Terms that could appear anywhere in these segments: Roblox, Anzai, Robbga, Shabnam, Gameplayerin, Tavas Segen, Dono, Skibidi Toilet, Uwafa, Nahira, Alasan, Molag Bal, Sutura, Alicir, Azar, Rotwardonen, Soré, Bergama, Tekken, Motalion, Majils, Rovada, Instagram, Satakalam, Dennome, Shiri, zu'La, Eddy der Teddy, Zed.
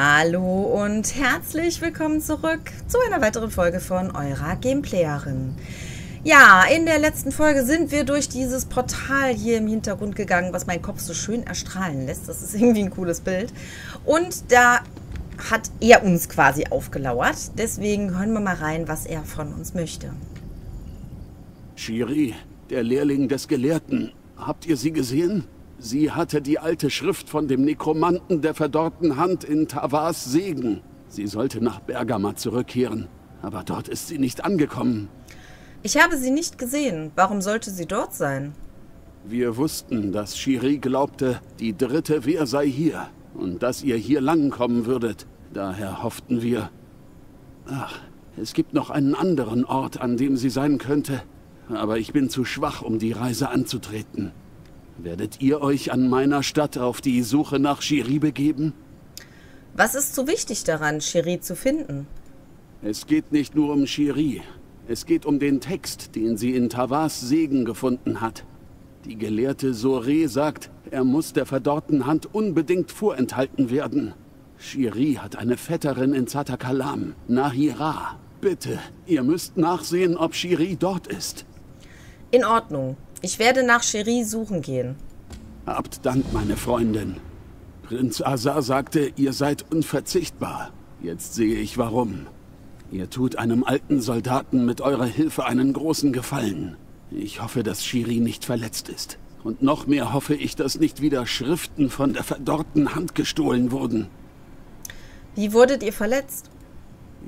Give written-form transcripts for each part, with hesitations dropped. Hallo und herzlich willkommen zurück zu einer weiteren Folge von eurer Gameplayerin. Ja, in der letzten Folge sind wir durch dieses Portal hier im Hintergrund gegangen, was meinen Kopf so schön erstrahlen lässt. Das ist irgendwie ein cooles Bild. Und da hat er uns quasi aufgelauert. Deswegen hören wir mal rein, was er von uns möchte. Shiri, der Lehrling des Gelehrten. Habt ihr sie gesehen? Sie hatte die alte Schrift von dem Nekromanten der verdorrten Hand in Tavas Segen. Sie sollte nach Bergama zurückkehren, aber dort ist sie nicht angekommen. Ich habe sie nicht gesehen. Warum sollte sie dort sein? Wir wussten, dass Shiri glaubte, die dritte Wehr sei hier und dass ihr hier langkommen würdet. Daher hofften wir. Ach, es gibt noch einen anderen Ort, an dem sie sein könnte, aber ich bin zu schwach, um die Reise anzutreten. Werdet ihr euch an meiner Stadt auf die Suche nach Shiri begeben? Was ist so wichtig daran, Shiri zu finden? Es geht nicht nur um Shiri. Es geht um den Text, den sie in Tavas Segen gefunden hat. Die Gelehrte Soré sagt, er muss der verdorrten Hand unbedingt vorenthalten werden. Shiri hat eine Vetterin in Satakalam, Nahira. Bitte, ihr müsst nachsehen, ob Shiri dort ist. In Ordnung. Ich werde nach Shiri suchen gehen. Habt Dank, meine Freundin. Prinz Azar sagte, ihr seid unverzichtbar. Jetzt sehe ich warum. Ihr tut einem alten Soldaten mit eurer Hilfe einen großen Gefallen. Ich hoffe, dass Shiri nicht verletzt ist. Und noch mehr hoffe ich, dass nicht wieder Schriften von der verdorrten Hand gestohlen wurden. Wie wurdet ihr verletzt?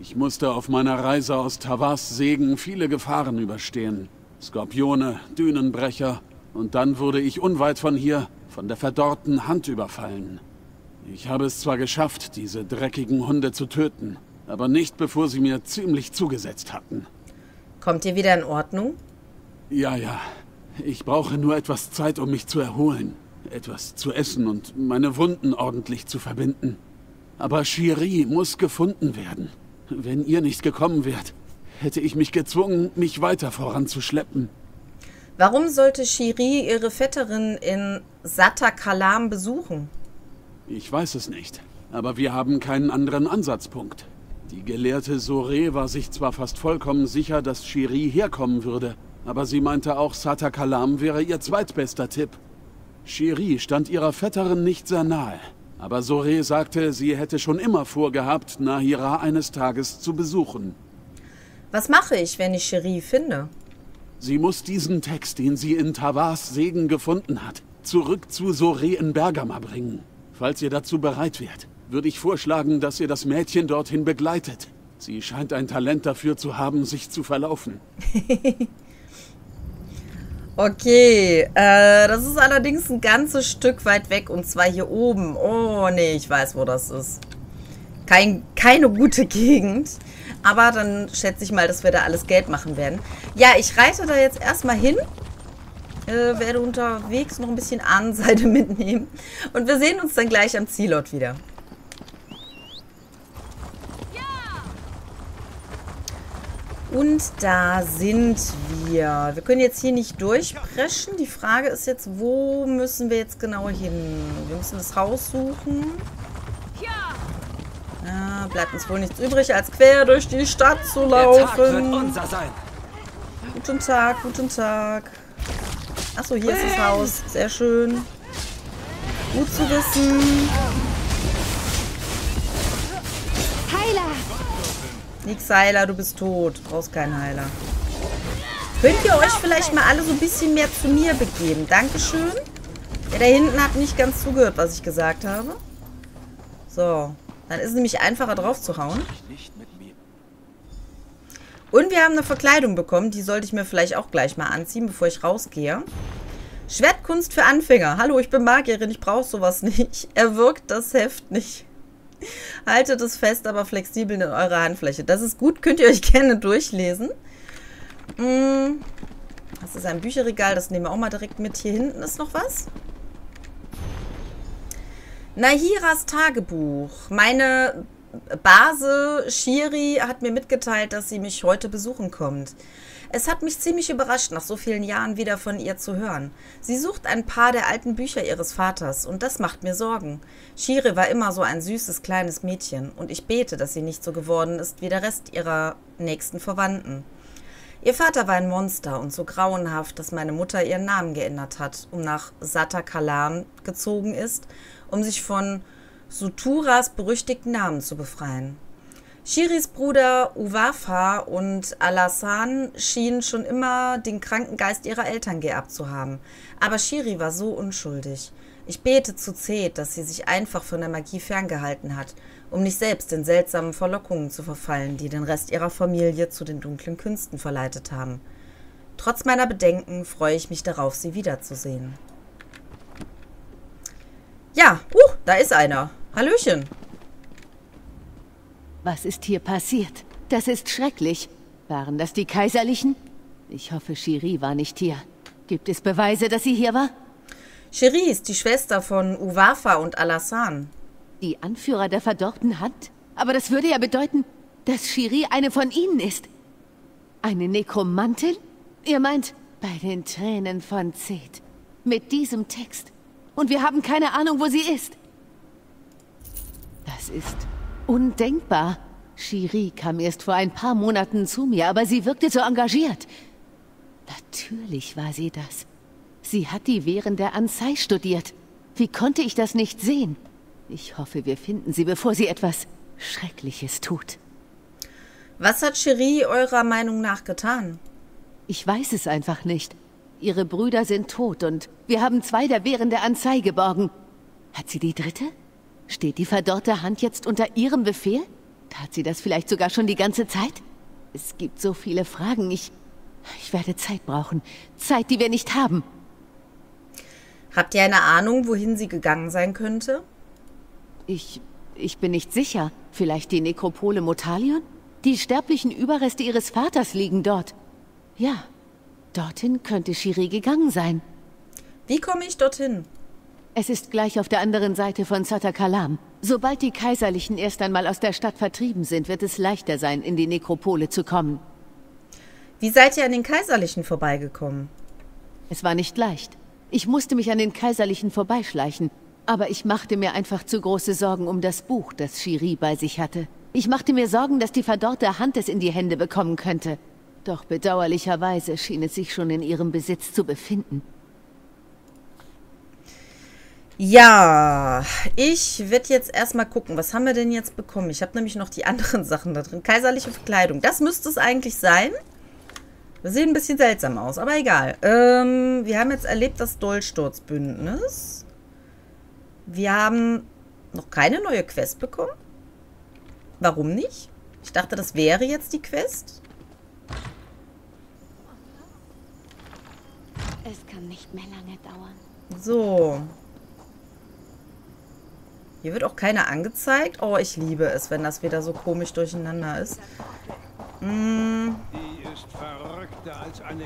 Ich musste auf meiner Reise aus Tavas Segen viele Gefahren überstehen. Skorpione, Dünenbrecher, und dann wurde ich unweit von hier, von der verdorrten Hand überfallen. Ich habe es zwar geschafft, diese dreckigen Hunde zu töten, aber nicht, bevor sie mir ziemlich zugesetzt hatten. Kommt ihr wieder in Ordnung? Ja, ja. Ich brauche nur etwas Zeit, um mich zu erholen, etwas zu essen und meine Wunden ordentlich zu verbinden. Aber Shiri muss gefunden werden. Wenn ihr nicht gekommen wärt, hätte ich mich gezwungen, mich weiter voranzuschleppen. Warum sollte Shiri ihre Vetterin in Satakalam besuchen? Ich weiß es nicht, aber wir haben keinen anderen Ansatzpunkt. Die Gelehrte Soré war sich zwar fast vollkommen sicher, dass Shiri herkommen würde, aber sie meinte auch, Satakalam wäre ihr zweitbester Tipp. Shiri stand ihrer Vetterin nicht sehr nahe, aber Soré sagte, sie hätte schon immer vorgehabt, Nahira eines Tages zu besuchen. Was mache ich, wenn ich Shiri finde? Sie muss diesen Text, den sie in Tavas Segen gefunden hat, zurück zu Soré in Bergama bringen. Falls ihr dazu bereit wärt, würde ich vorschlagen, dass ihr das Mädchen dorthin begleitet. Sie scheint ein Talent dafür zu haben, sich zu verlaufen. Okay, das ist allerdings ein ganzes Stück weit weg, und zwar hier oben. Oh, nee, ich weiß, wo das ist. Keine gute Gegend. Aber dann schätze ich mal, dass wir da alles Geld machen werden. Ja, ich reite da jetzt erstmal hin. Werde unterwegs noch ein bisschen Ahnenseide mitnehmen. Und wir sehen uns dann gleich am Zielort wieder. Ja. Und da sind wir. Wir können jetzt hier nicht durchpreschen. Die Frage ist jetzt, wo müssen wir jetzt genau hin? Wir müssen das Haus suchen. Bleibt uns wohl nichts übrig, als quer durch die Stadt zu laufen. Der Tag wird unser sein. Guten Tag, guten Tag. Achso, hier ist das Haus. Sehr schön. Gut zu wissen. Heiler. Nix Heiler, du bist tot. Du brauchst keinen Heiler. Könnt ihr euch vielleicht mal alle so ein bisschen mehr zu mir begeben? Dankeschön. Der da hinten hat nicht ganz zugehört, was ich gesagt habe. So. Dann ist es nämlich einfacher, drauf zu hauen. Und wir haben eine Verkleidung bekommen. Die sollte ich mir vielleicht auch gleich mal anziehen, bevor ich rausgehe. Schwertkunst für Anfänger. Hallo, ich bin Magierin. Ich brauche sowas nicht. Erwirkt das Heft nicht. Haltet es fest, aber flexibel in eurer Handfläche. Das ist gut. Könnt ihr euch gerne durchlesen. Das ist ein Bücherregal. Das nehmen wir auch mal direkt mit. Hier hinten ist noch was. Nahiras Tagebuch. Meine Base Shiri hat mir mitgeteilt, dass sie mich heute besuchen kommt. Es hat mich ziemlich überrascht, nach so vielen Jahren wieder von ihr zu hören. Sie sucht ein paar der alten Bücher ihres Vaters und das macht mir Sorgen. Shiri war immer so ein süßes kleines Mädchen und ich bete, dass sie nicht so geworden ist wie der Rest ihrer nächsten Verwandten. Ihr Vater war ein Monster und so grauenhaft, dass meine Mutter ihren Namen geändert hat, um nach Satakalam gezogen ist, um sich von Suturas berüchtigten Namen zu befreien. Shiris Bruder Uwafa und Alasan schienen schon immer den kranken Geist ihrer Eltern geerbt zu haben, aber Shiri war so unschuldig. Ich bete zu Zed, dass sie sich einfach von der Magie ferngehalten hat, um nicht selbst den seltsamen Verlockungen zu verfallen, die den Rest ihrer Familie zu den dunklen Künsten verleitet haben. Trotz meiner Bedenken freue ich mich darauf, sie wiederzusehen. Ja, da ist einer. Hallöchen. Was ist hier passiert? Das ist schrecklich. Waren das die Kaiserlichen? Ich hoffe, Shiri war nicht hier. Gibt es Beweise, dass sie hier war? Shiri ist die Schwester von Uwafa und Alasan. Die Anführer der verdorrten Hand? Aber das würde ja bedeuten, dass Shiri eine von ihnen ist. Eine Nekromantin? Ihr meint, bei den Tränen von Zed. Mit diesem Text. Und wir haben keine Ahnung, wo sie ist. Das ist undenkbar. Shiri kam erst vor ein paar Monaten zu mir, aber sie wirkte so engagiert. Natürlich war sie das. Sie hat die Wehren der Anzai studiert. Wie konnte ich das nicht sehen? Ich hoffe, wir finden sie, bevor sie etwas Schreckliches tut. Was hat Shiri eurer Meinung nach getan? Ich weiß es einfach nicht. Ihre Brüder sind tot und wir haben 2 der Wehren der Anzai geborgen. Hat sie die 3.? Steht die verdorrte Hand jetzt unter ihrem Befehl? Tat sie das vielleicht sogar schon die ganze Zeit? Es gibt so viele Fragen. Ich werde Zeit brauchen. Zeit, die wir nicht haben. Habt ihr eine Ahnung, wohin sie gegangen sein könnte? Ich bin nicht sicher. Vielleicht die Nekropole Motalion? Die sterblichen Überreste ihres Vaters liegen dort. Ja, dorthin könnte Shiri gegangen sein. Wie komme ich dorthin? Es ist gleich auf der anderen Seite von Satakalam. Sobald die Kaiserlichen erst einmal aus der Stadt vertrieben sind, wird es leichter sein, in die Nekropole zu kommen. Wie seid ihr an den Kaiserlichen vorbeigekommen? Es war nicht leicht. Ich musste mich an den Kaiserlichen vorbeischleichen, aber ich machte mir einfach zu große Sorgen um das Buch, das Shiri bei sich hatte. Ich machte mir Sorgen, dass die verdorrte Hand es in die Hände bekommen könnte. Doch bedauerlicherweise schien es sich schon in ihrem Besitz zu befinden. Ja, ich werde jetzt erstmal gucken, was haben wir denn jetzt bekommen? Ich habe nämlich noch die anderen Sachen da drin. Kaiserliche Verkleidung, das müsste es eigentlich sein. Das sieht ein bisschen seltsam aus, aber egal. Wir haben jetzt erlebt das Dolchsturzbündnis. Wir haben noch keine neue Quest bekommen. Warum nicht? Ich dachte, das wäre jetzt die Quest. Es kann nicht mehr lange dauern. So. Hier wird auch keiner angezeigt. Oh, ich liebe es, wenn das wieder so komisch durcheinander ist.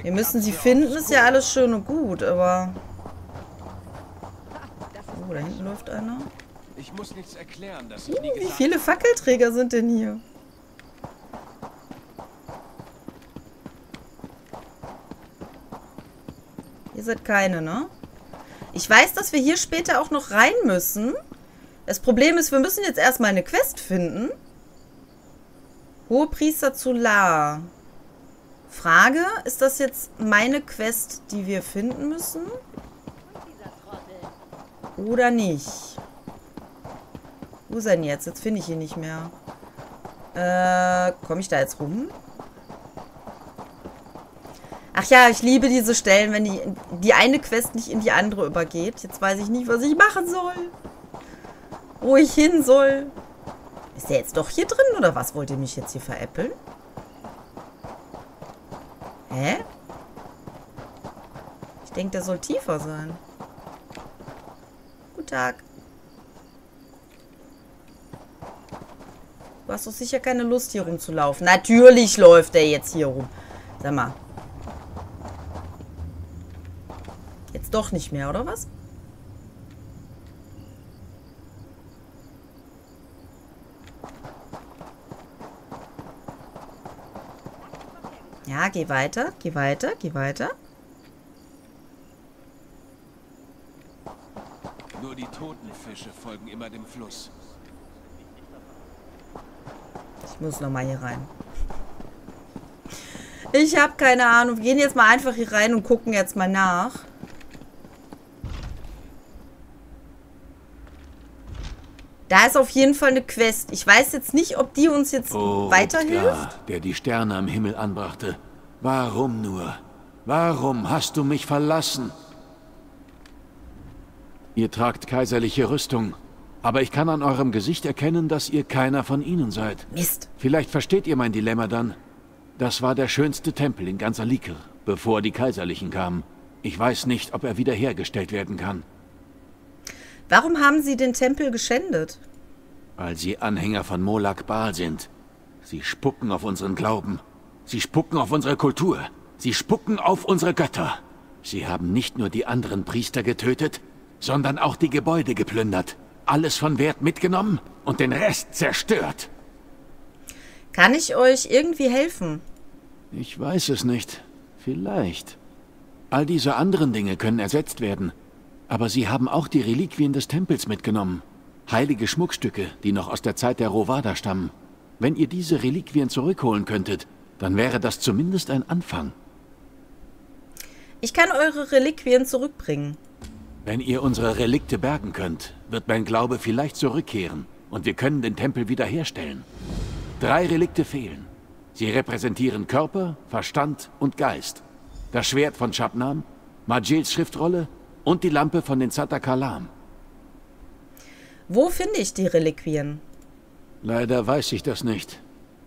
Wir müssen sie finden, ist ja alles schön und gut, aber... Oh, da hinten läuft einer. Wie viele Fackelträger sind denn hier? Ihr seid keine, ne? Ich weiß, dass wir hier später auch noch rein müssen. Das Problem ist, wir müssen jetzt erstmal eine Quest finden. Hohepriester zu'La. Frage, ist das jetzt meine Quest, die wir finden müssen? Oder nicht? Wo ist er denn jetzt? Jetzt finde ich ihn nicht mehr. Komme ich da jetzt rum? Ach ja, ich liebe diese Stellen, wenn die eine Quest nicht in die andere übergeht. Jetzt weiß ich nicht, was ich machen soll. Wo ich hin soll. Ist der jetzt doch hier drin oder was? Wollt ihr mich jetzt hier veräppeln? Hä? Ich denke, der soll tiefer sein. Guten Tag. Du hast doch sicher keine Lust, hier rumzulaufen. Natürlich läuft der jetzt hier rum. Sag mal. Jetzt doch nicht mehr, oder was? Ja, geh weiter, geh weiter, geh weiter. Nur die toten Fische folgen immer dem Fluss. Ich muss nochmal hier rein. Ich habe keine Ahnung. Wir gehen jetzt mal einfach hier rein und gucken jetzt mal nach. Da ist auf jeden Fall eine Quest. Ich weiß jetzt nicht, ob die uns jetzt weiterhilft. Robbga, der die Sterne am Himmel anbrachte. Warum nur? Warum hast du mich verlassen? Ihr tragt kaiserliche Rüstung. Aber ich kann an eurem Gesicht erkennen, dass ihr keiner von ihnen seid. Mist. Vielleicht versteht ihr mein Dilemma dann. Das war der schönste Tempel in ganz Alicir, bevor die Kaiserlichen kamen. Ich weiß nicht, ob er wiederhergestellt werden kann. Warum haben sie den Tempel geschändet? Weil sie Anhänger von Molag Bal sind. Sie spucken auf unseren Glauben. Sie spucken auf unsere Kultur. Sie spucken auf unsere Götter. Sie haben nicht nur die anderen Priester getötet, sondern auch die Gebäude geplündert. Alles von Wert mitgenommen und den Rest zerstört. Kann ich euch irgendwie helfen? Ich weiß es nicht. Vielleicht. All diese anderen Dinge können ersetzt werden. Aber sie haben auch die Reliquien des Tempels mitgenommen. Heilige Schmuckstücke, die noch aus der Zeit der Rovada stammen. Wenn ihr diese Reliquien zurückholen könntet, dann wäre das zumindest ein Anfang. Ich kann eure Reliquien zurückbringen. Wenn ihr unsere Relikte bergen könnt, wird mein Glaube vielleicht zurückkehren und wir können den Tempel wiederherstellen. 3 Relikte fehlen. Sie repräsentieren Körper, Verstand und Geist. Das Schwert von Shabnam, Majils Schriftrolle und die Lampe von den Satakalam. Wo finde ich die Reliquien? Leider weiß ich das nicht.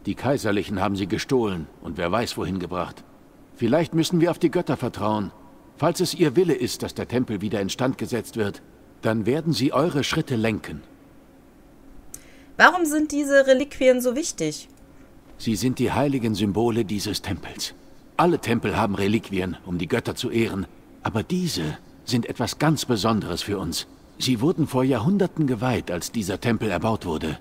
Die Kaiserlichen haben sie gestohlen und wer weiß wohin gebracht. Vielleicht müssen wir auf die Götter vertrauen. Falls es ihr Wille ist, dass der Tempel wieder instand gesetzt wird, dann werden sie eure Schritte lenken. Warum sind diese Reliquien so wichtig? Sie sind die heiligen Symbole dieses Tempels. Alle Tempel haben Reliquien, um die Götter zu ehren, aber diese sind etwas ganz Besonderes für uns. Sie wurden vor Jahrhunderten geweiht, als dieser Tempel erbaut wurde.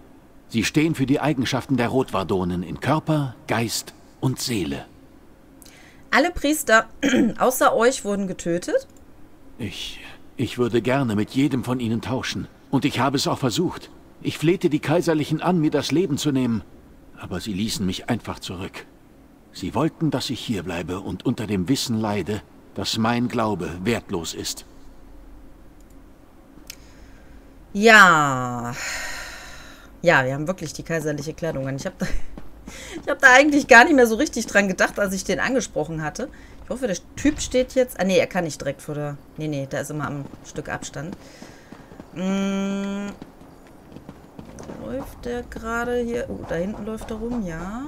Sie stehen für die Eigenschaften der Rotwardonen in Körper, Geist und Seele. Alle Priester außer euch wurden getötet? Ich würde gerne mit jedem von ihnen tauschen. Und ich habe es auch versucht. Ich flehte die Kaiserlichen an, mir das Leben zu nehmen. Aber sie ließen mich einfach zurück. Sie wollten, dass ich hier bleibe und unter dem Wissen leide, dass mein Glaube wertlos ist. Ja. Ja, wir haben wirklich die kaiserliche Kleidung an. Ich hab da eigentlich gar nicht mehr so richtig dran gedacht, als ich den angesprochen hatte. Ich hoffe, der Typ steht jetzt... Ah, nee, er kann nicht direkt vor der... Nee, nee, da ist immer am Stück Abstand. Läuft der gerade hier... Oh, da hinten läuft er rum, ja.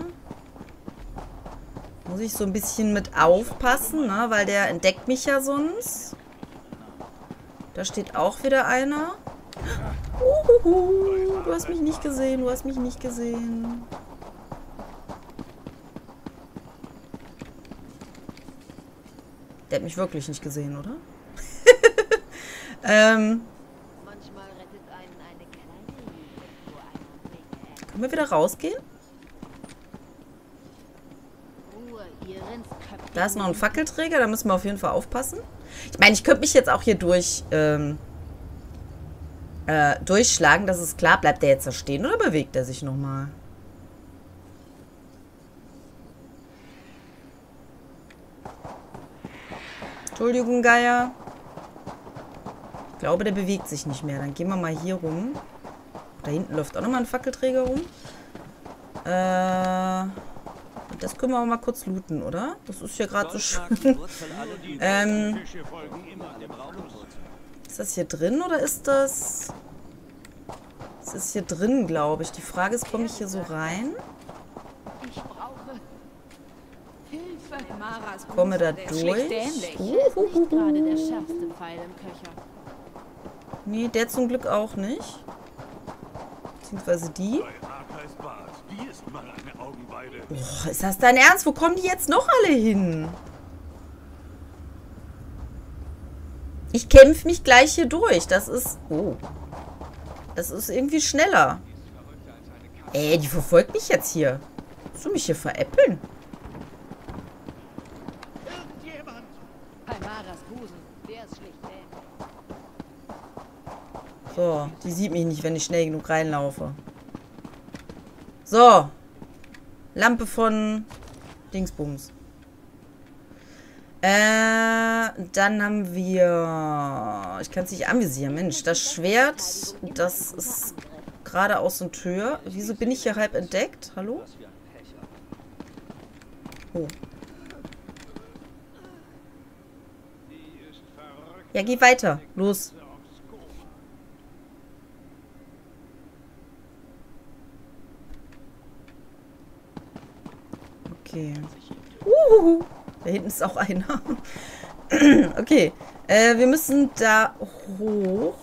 Muss ich so ein bisschen mit aufpassen, ne? Weil der entdeckt mich ja sonst. Da steht auch wieder einer. Uhuhu, du hast mich nicht gesehen, du hast mich nicht gesehen. Der hat mich wirklich nicht gesehen, oder? Können wir wieder rausgehen? Da ist noch ein Fackelträger, da müssen wir auf jeden Fall aufpassen. Ich meine, ich könnte mich jetzt auch hier durchschlagen, das ist klar. Bleibt der jetzt da stehen oder bewegt er sich nochmal? Entschuldigung, Geier. Ich glaube, der bewegt sich nicht mehr. Dann gehen wir mal hier rum. Da hinten läuft auch nochmal ein Fackelträger rum. Das können wir auch mal kurz looten, oder? Das ist hier gerade so schön. Ist das hier drin oder ist das... Es ist hier drin, glaube ich. Die Frage ist, komme ich hier so rein? Ich komme da durch. Nee, der zum Glück auch nicht. Beziehungsweise die. Oh, ist das dein Ernst? Wo kommen die jetzt noch alle hin? Ich kämpfe mich gleich hier durch. Das ist... Oh. Das ist irgendwie schneller. Ey, die verfolgt mich jetzt hier. Willst du mich hier veräppeln? Nahiras Busen, der ist schlicht dämlich. So, die sieht mich nicht, wenn ich schnell genug reinlaufe. So. Lampe von Dingsbums. Dann haben wir... Ich kann es nicht anvisieren. Mensch, das Schwert, das ist geradeaus und höher. Wieso bin ich hier halb entdeckt? Hallo? Oh. Ja, geh weiter. Los. Okay. Da hinten ist auch einer. Okay. Wir müssen da hoch, wo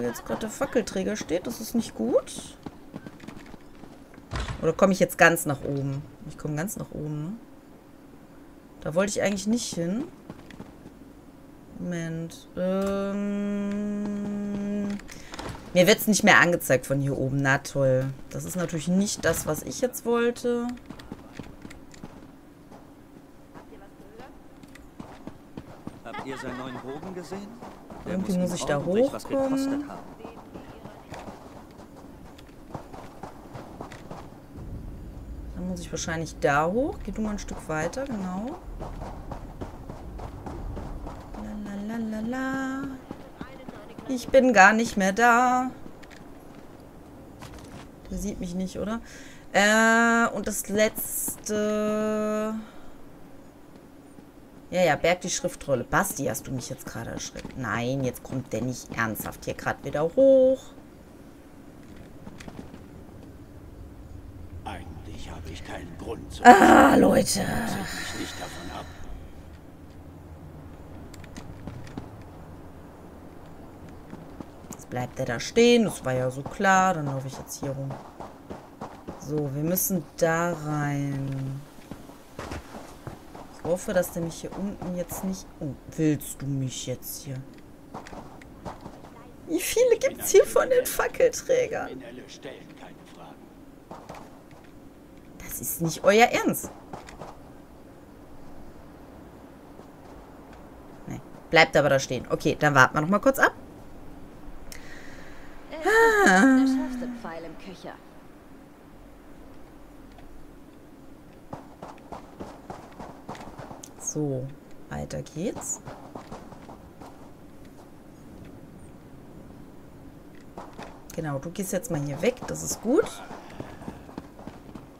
jetzt gerade der Fackelträger steht. Das ist nicht gut. Oder komme ich jetzt ganz nach oben? Ich komme ganz nach oben, ne? Da wollte ich eigentlich nicht hin. Moment. Mir wird es nicht mehr angezeigt von hier oben. Na toll. Das ist natürlich nicht das, was ich jetzt wollte. Habt ihr seinen neuen Bogen gesehen? Irgendwie muss ich da hochkommen. Dann muss ich wahrscheinlich da hoch. Geh du mal ein Stück weiter, genau. Lalalala. Ich bin gar nicht mehr da. Der sieht mich nicht, oder? Und das letzte... Ja, berg die Schriftrolle. Basti, hast du mich jetzt gerade erschreckt? Nein, jetzt kommt der nicht ernsthaft hier gerade wieder hoch. Eigentlich habe ich keinen Grund zu... Ah, Leute! Ich mich nicht davon ab. Jetzt bleibt er da stehen. Das war ja so klar. Dann laufe ich jetzt hier rum. So, wir müssen da rein. Ich hoffe, dass der mich hier unten jetzt nicht... Oh, willst du mich jetzt hier? Wie viele gibt es hier von den Fackelträgern? Das ist nicht euer Ernst. Nee, bleibt aber da stehen. Okay, dann warten wir noch mal kurz ab. Der schärfste Pfeil im Köcher. So, weiter geht's. Genau, du gehst jetzt mal hier weg, das ist gut.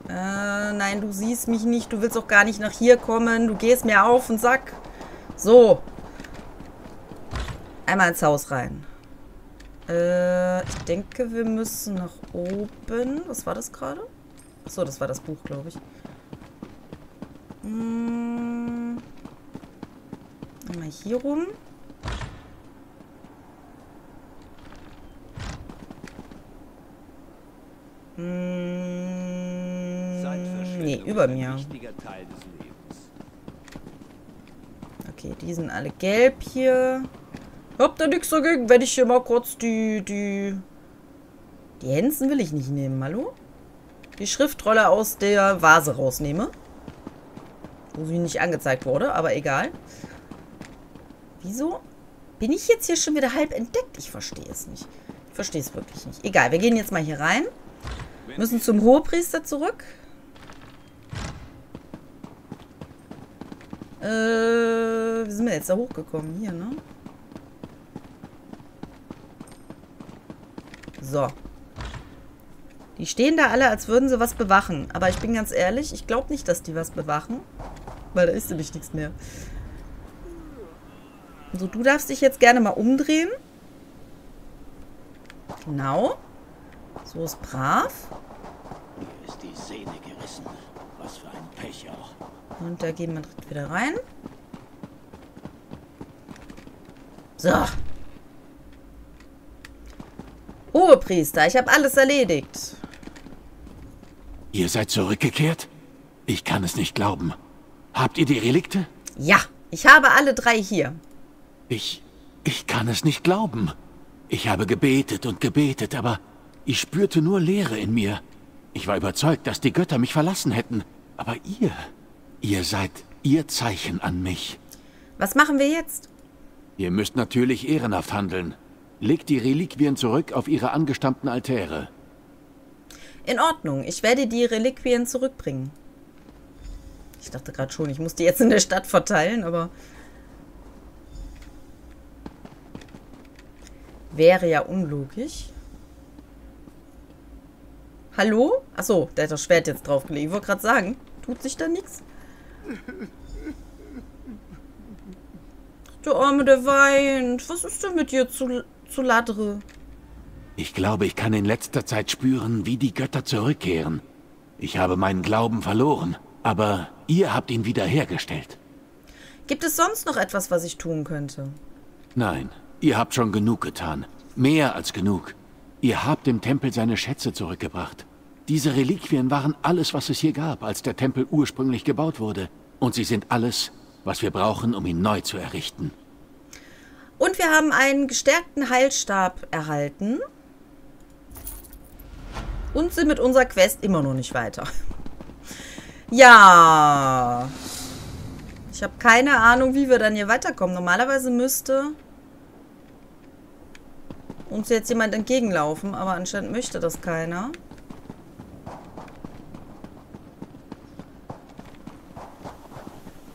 Nein, du siehst mich nicht, du willst auch gar nicht nach hier kommen. Du gehst mir auf den Sack. So. Einmal ins Haus rein. Ich denke, wir müssen nach oben. Was war das gerade? Achso, das war das Buch, glaube ich. Mal hier rum. Nee, über mir. Okay, die sind alle gelb hier. Hab da nichts dagegen, wenn ich hier mal kurz die Hänsen will ich nicht nehmen, hallo? Die Schriftrolle aus der Vase rausnehme. Wo sie nicht angezeigt wurde, aber egal. Wieso bin ich jetzt hier schon wieder halb entdeckt? Ich verstehe es nicht. Ich verstehe es wirklich nicht. Egal, wir gehen jetzt mal hier rein. Müssen zum Hohepriester zurück. Wie sind wir jetzt da hochgekommen? Hier, ne? So. Die stehen da alle, als würden sie was bewachen. Aber ich bin ganz ehrlich, ich glaube nicht, dass die was bewachen. Weil da ist nämlich nichts mehr. So, du darfst dich jetzt gerne mal umdrehen. Genau. So ist brav. Hier ist die Sehne gerissen. Was für ein Pech auch. Und da gehen wir direkt wieder rein. So. Hohepriester, ich habe alles erledigt. Ihr seid zurückgekehrt? Ich kann es nicht glauben. Habt ihr die Relikte? Ja, ich habe alle drei hier. Ich kann es nicht glauben. Ich habe gebetet und gebetet, aber ich spürte nur Leere in mir. Ich war überzeugt, dass die Götter mich verlassen hätten. Aber ihr seid ihr Zeichen an mich. Was machen wir jetzt? Ihr müsst natürlich ehrenhaft handeln. Legt die Reliquien zurück auf ihre angestammten Altäre. In Ordnung, ich werde die Reliquien zurückbringen. Ich dachte gerade schon, ich muss die jetzt in der Stadt verteilen, aber... Wäre ja unlogisch. Hallo? Achso, der hat das Schwert jetzt draufgelegt. Ich wollte gerade sagen, tut sich da nichts? Du Arme, der weint. Was ist denn mit dir zu ladre? Ich glaube, ich kann in letzter Zeit spüren, wie die Götter zurückkehren. Ich habe meinen Glauben verloren, aber ihr habt ihn wiederhergestellt. Gibt es sonst noch etwas, was ich tun könnte? Nein, ihr habt schon genug getan. Mehr als genug. Ihr habt dem Tempel seine Schätze zurückgebracht. Diese Reliquien waren alles, was es hier gab, als der Tempel ursprünglich gebaut wurde. Und sie sind alles, was wir brauchen, um ihn neu zu errichten. Und wir haben einen gestärkten Heilstab erhalten. Und sind mit unserer Quest immer noch nicht weiter. Ja. Ich habe keine Ahnung, wie wir dann hier weiterkommen. Normalerweise müsste uns jetzt jemand entgegenlaufen, aber anscheinend möchte das keiner.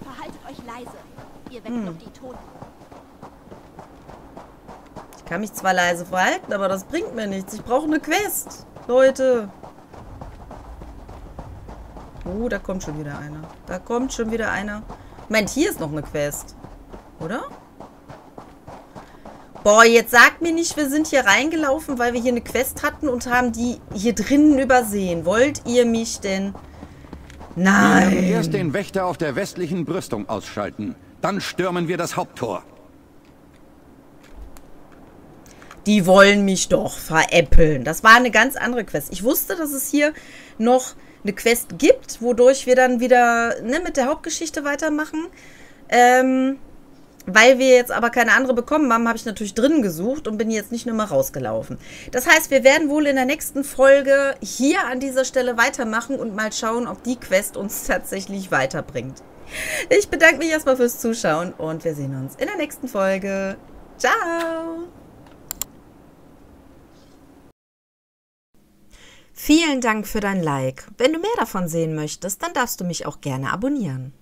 Verhaltet euch leise. Ihr weckt noch die Toten. Ich kann mich zwar leise verhalten, aber das bringt mir nichts. Ich brauche eine Quest, Leute. Oh, da kommt schon wieder einer. Da kommt schon wieder einer. Moment, hier ist noch eine Quest, oder? Boah, jetzt sagt mir nicht, wir sind hier reingelaufen, weil wir hier eine Quest hatten und haben die hier drinnen übersehen. Wollt ihr mich denn? Nein! Wir werden erst den Wächter auf der westlichen Brüstung ausschalten. Dann stürmen wir das Haupttor. Die wollen mich doch veräppeln. Das war eine ganz andere Quest. Ich wusste, dass es hier noch eine Quest gibt, wodurch wir dann wieder mit der Hauptgeschichte weitermachen. Weil wir jetzt aber keine andere bekommen haben, habe ich natürlich drinnen gesucht und bin jetzt nicht nur mal rausgelaufen. Das heißt, wir werden wohl in der nächsten Folge hier an dieser Stelle weitermachen und mal schauen, ob die Quest uns tatsächlich weiterbringt. Ich bedanke mich erstmal fürs Zuschauen und wir sehen uns in der nächsten Folge. Ciao! Vielen Dank für dein Like. Wenn du mehr davon sehen möchtest, dann darfst du mich auch gerne abonnieren.